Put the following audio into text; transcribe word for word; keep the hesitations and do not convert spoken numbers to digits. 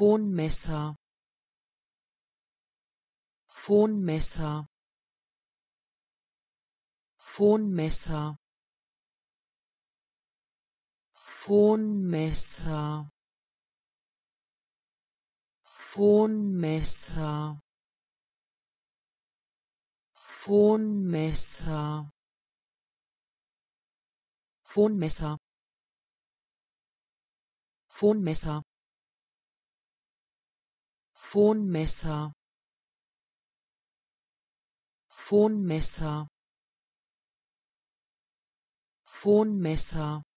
Phonmesser, Phonmesser, Phonmesser, Phonmesser, Phonmesser, Phonmesser, Phonmesser, Phonmesser, Phonmesser, Phonmesser, Phonmesser,